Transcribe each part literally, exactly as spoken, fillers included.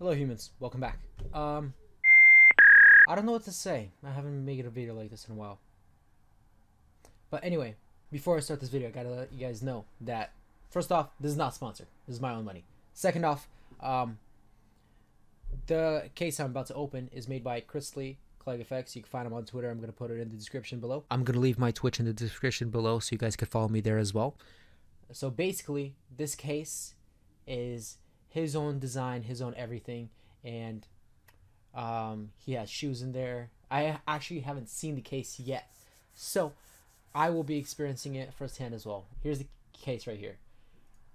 Hello humans, welcome back. Um, I don't know what to say. I haven't made a video like this in a while. But anyway, before I start this video, I gotta let you guys know that, first off, this is not sponsored. This is my own money. Second off, um, the case I'm about to open is made by Chris Lee Clegg F X. You can find him on Twitter. I'm gonna put it in the description below. I'm gonna leave my Twitch in the description below so you guys can follow me there as well. So basically, this case is his own design, his own everything, and um, he has shoes in there. I actually haven't seen the case yet, so I will be experiencing it firsthand as well. Here's the case right here.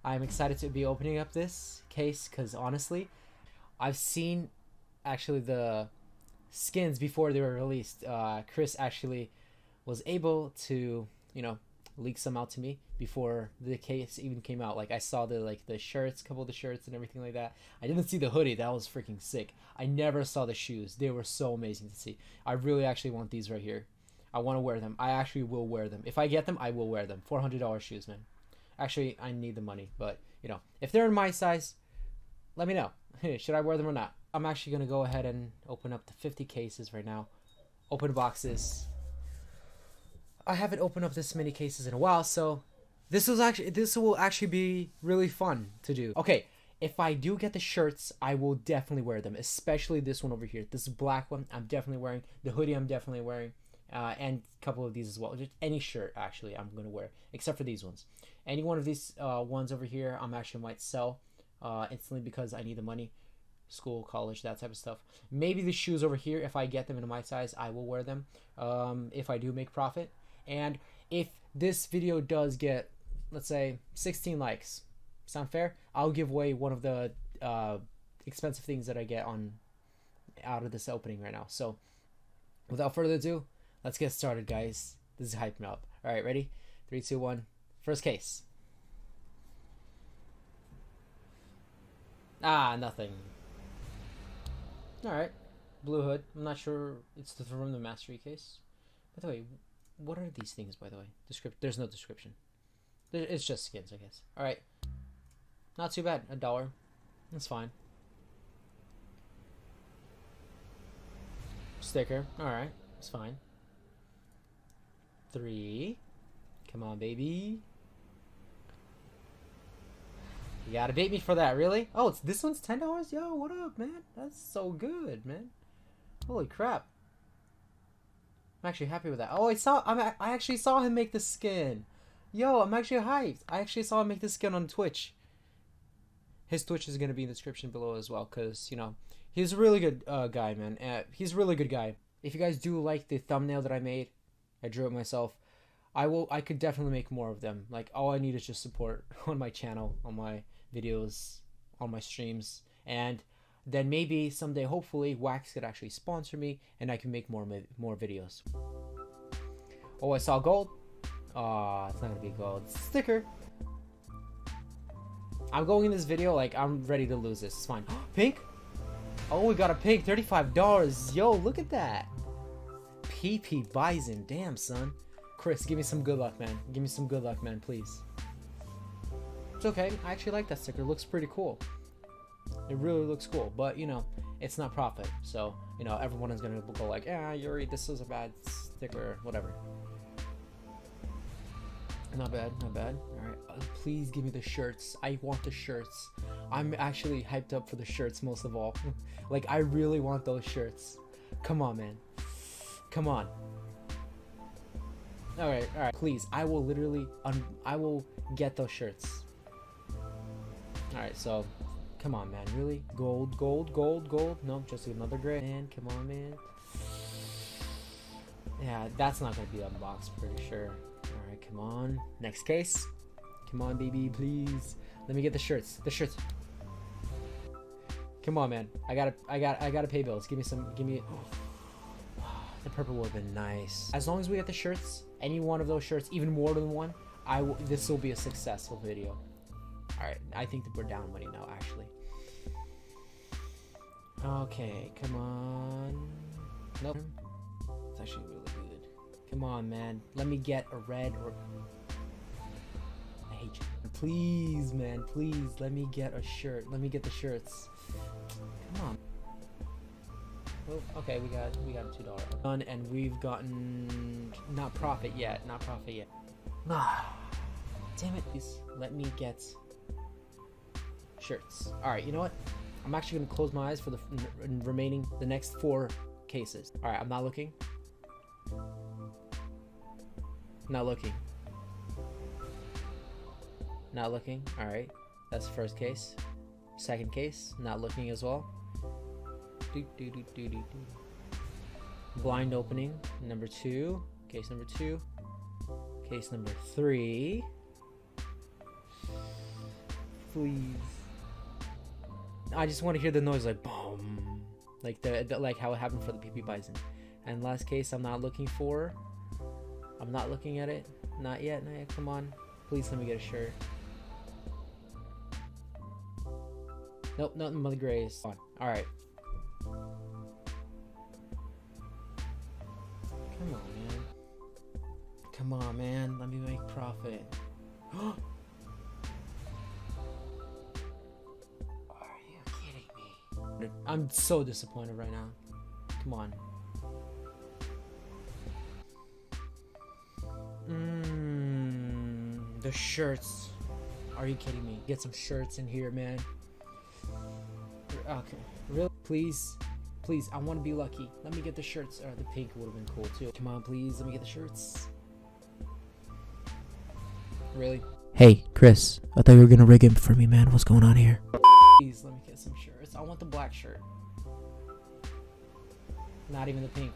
I'm excited to be opening up this case because honestly, I've seen actually the skins before they were released. Uh, Chris actually was able to, you know, leak some out to me before the case even came out. Like I saw the like the shirts, couple of the shirts and everything like that. I didn't see the hoodie. That was freaking sick. I never saw the shoes. They were so amazing to see. I really actually want these right here. I want to wear them. I actually will wear them. If I get them, I will wear them. four hundred dollar shoes, man. Actually, I need the money, but you know, if they're in my size, let me know. Should I wear them or not? I'm actually gonna go ahead and open up the fifty cases right now. Open boxes. I haven't opened up this many cases in a while, so this was actually this will actually be really fun to do. Okay, if I do get the shirts, I will definitely wear them, especially this one over here. This black one, I'm definitely wearing. The hoodie, I'm definitely wearing, uh, and a couple of these as well. Just any shirt, actually, I'm gonna wear, except for these ones. Any one of these uh, ones over here, I'm actually might sell uh, instantly because I need the money, school, college, that type of stuff. Maybe the shoes over here, if I get them in my size, I will wear them. Um, if I do make profit. And if this video does get, let's say, sixteen likes, sound fair? I'll give away one of the uh, expensive things that I get on out of this opening right now. So without further ado, let's get started, guys. This is hyping up. All right, ready? Three, two, one. First case. Ah, nothing. All right, blue hood. I'm not sure it's the from the mastery case. By the way, what are these things, by the way? Description. There's no description. It's just skins, I guess. All right. Not too bad. A dollar. That's fine. Sticker. All right. It's fine. Three. Come on, baby. You gotta bait me for that, really? Oh, it's this one's ten dollars. Yo, what up, man? That's so good, man. Holy crap. I'm actually happy with that. Oh, I saw. I'm, I actually saw him make the skin. Yo, I'm actually hyped. I actually saw him make the skin on Twitch. His Twitch is gonna be in the description below as well, cause you know he's a really good uh, guy, man. Uh, he's a really good guy. If you guys do like the thumbnail that I made, I drew it myself. I will. I could definitely make more of them. Like all I need is just support on my channel, on my videos, on my streams, and then maybe someday, hopefully, Wax could actually sponsor me and I can make more more videos. Oh, I saw gold. Ah, oh, it's not gonna be gold. It's a sticker. I'm going in this video like I'm ready to lose this. It's fine. Pink. Oh, we got a pink. thirty-five dollars. Yo, look at that. P P Bison. Damn, son. Chris, give me some good luck, man. Give me some good luck, man, please. It's okay. I actually like that sticker. It looks pretty cool. It really looks cool, but you know, it's not profit. So, you know, everyone is gonna go like, yeah, Yuriy, this is a bad sticker, whatever. Not bad, not bad. All right, uh, please give me the shirts. I want the shirts. I'm actually hyped up for the shirts most of all. Like, I really want those shirts. Come on, man. Come on. All right, all right. Please, I will literally, un I will get those shirts. All right, so. Come on, man, really? Gold, gold, gold, gold. No, just another gray. Man, come on, man. Yeah, that's not gonna be unboxed, pretty sure. All right, come on. Next case. Come on, baby, please. Let me get the shirts, the shirts. Come on, man. I gotta, I gotta, I gotta pay bills. Give me some, give me, oh, the purple would have been nice. As long as we get the shirts, any one of those shirts, even more than one, I will, this will be a successful video. Alright, I think that we're down money now, actually. Okay, come on. Nope. It's actually really good. Come on, man. Let me get a red or... I hate you. Please, man. Please, let me get a shirt. Let me get the shirts. Come on. Oh, okay, we got we got a two dollar done, and we've gotten not profit yet, not profit yet. Ah, damn it! Please let me get shirts. All right, you know what? I'm actually gonna close my eyes for the remaining the next four cases. All right, I'm not looking. Not looking. Not looking. All right, that's the first case. Second case, not looking as well. Do, do, do, do, do, do. Blind opening, number two. Case number two. Case number three. Please. I just want to hear the noise, like boom, like the, the like how it happened for the P P Bison. And last case, I'm not looking for. I'm not looking at it. Not yet. Not yet. Come on. Please let me get a shirt. Nope, not Mother Grace. All right. Come on, man. Come on, man. Let me make profit. Are you kidding me? I'm so disappointed right now. Come on. Mmm. The shirts. Are you kidding me? Get some shirts in here, man. Okay, really? Please, please, I want to be lucky. Let me get the shirts. Or the pink would have been cool too. Come on, please, let me get the shirts. Really? Hey, Chris, I thought you were gonna rig it for me, man. What's going on here? Please, let me get some shirts. I want the black shirt. Not even the pink.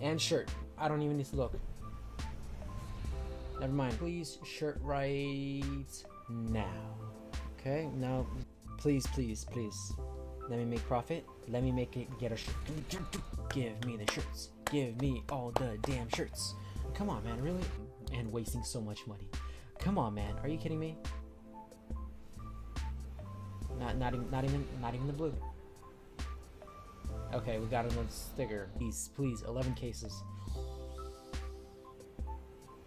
And shirt. I don't even need to look. Never mind. Please, shirt right now. Okay, now. Please, please, please. Let me make profit. Let me make it get a shirt. Give me the shirts. Give me all the damn shirts. Come on, man, really? And wasting so much money. Come on, man. Are you kidding me? Not, not even, not even, not even the blue. Okay, we got another sticker. Please, please, eleven cases.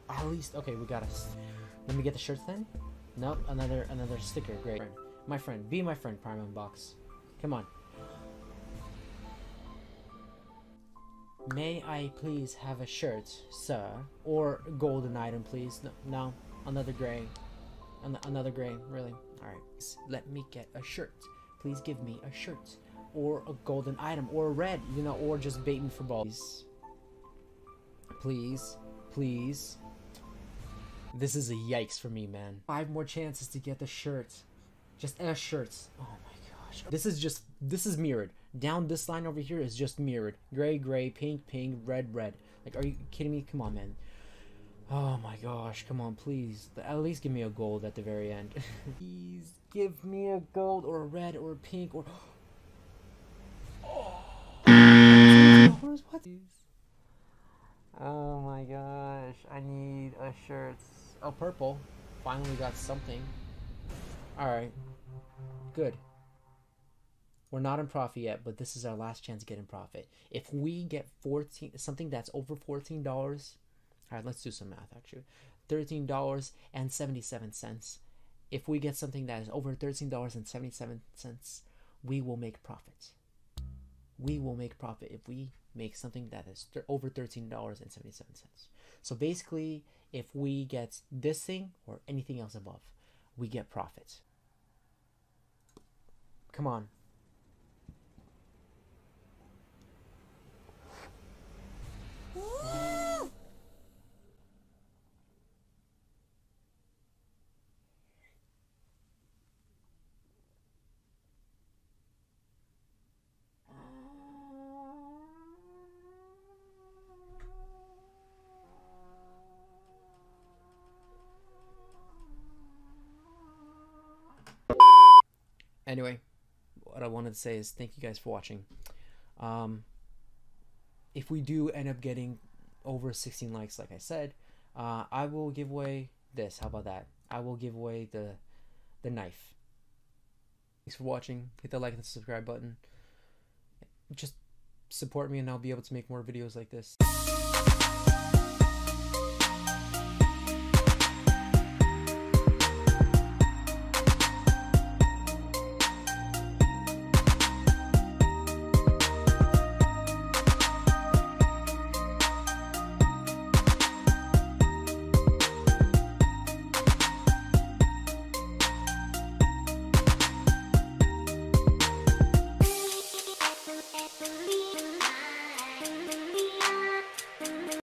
At least, okay, we got us. Let me get the shirts then. Nope, another, another sticker. Great. My friend, be my friend, Prime Unbox. Come on. May I please have a shirt, sir? Or golden item, please? No, no. Another gray. An another gray, really? Alright. Let me get a shirt. Please give me a shirt. Or a golden item. Or red, you know, or just bait me for balls. Please. Please. This is a yikes for me, man. Five more chances to get the shirt. Just ass shirts. Oh my gosh. This is just, this is mirrored. Down this line over here is just mirrored. Gray, gray, pink, pink, red, red. Like, are you kidding me? Come on, man. Oh my gosh. Come on, please. At least give me a gold at the very end. Please give me a gold or a red or a pink or... Oh. What? Oh my gosh. I need a shirt. Oh, purple. Finally got something. Alright, good. We're not in profit yet, but this is our last chance to get in profit. If we get fourteen, something that's over fourteen dollars, alright, let's do some math actually, thirteen dollars and seventy-seven cents. If we get something that is over thirteen dollars and seventy-seven cents, we will make profit. We will make profit if we make something that is over thirteen dollars and seventy-seven cents. So basically, if we get this thing or anything else above, we get profits. Come on. Woo! Anyway, what I wanted to say is thank you guys for watching. Um, if we do end up getting over sixteen likes, like I said, uh, I will give away this. How about that? I will give away the the knife. Thanks for watching. Hit the like and subscribe button. Just support me and I'll be able to make more videos like this.